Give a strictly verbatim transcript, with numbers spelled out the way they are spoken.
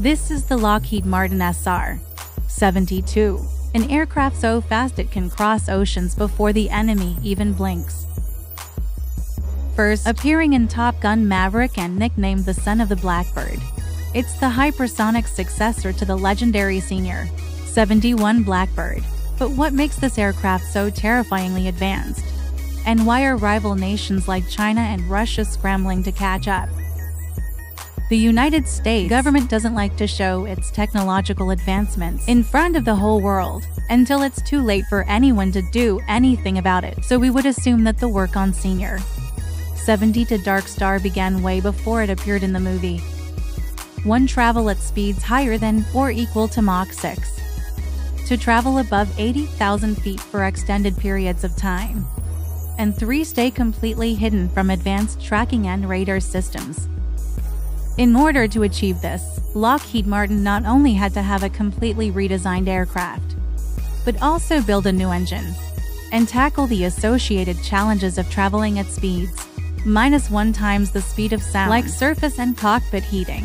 This is the Lockheed Martin S R seventy-two, an aircraft so fast it can cross oceans before the enemy even blinks. First appearing in Top Gun Maverick and nicknamed the Son of the Blackbird, it's the hypersonic successor to the legendary S R seventy-one Blackbird. But what makes this aircraft so terrifyingly advanced? And why are rival nations like China and Russia scrambling to catch up? The United States government doesn't like to show its technological advancements in front of the whole world until it's too late for anyone to do anything about it, so we would assume that the work on S R seventy-two to Darkstar began way before it appeared in the movie. One travel at speeds higher than or equal to Mach six. To travel above eighty thousand feet for extended periods of time. And three stay completely hidden from advanced tracking and radar systems. In order to achieve this, Lockheed Martin not only had to have a completely redesigned aircraft, but also build a new engine and tackle the associated challenges of traveling at speeds minus one times the speed of sound, like surface and cockpit heating.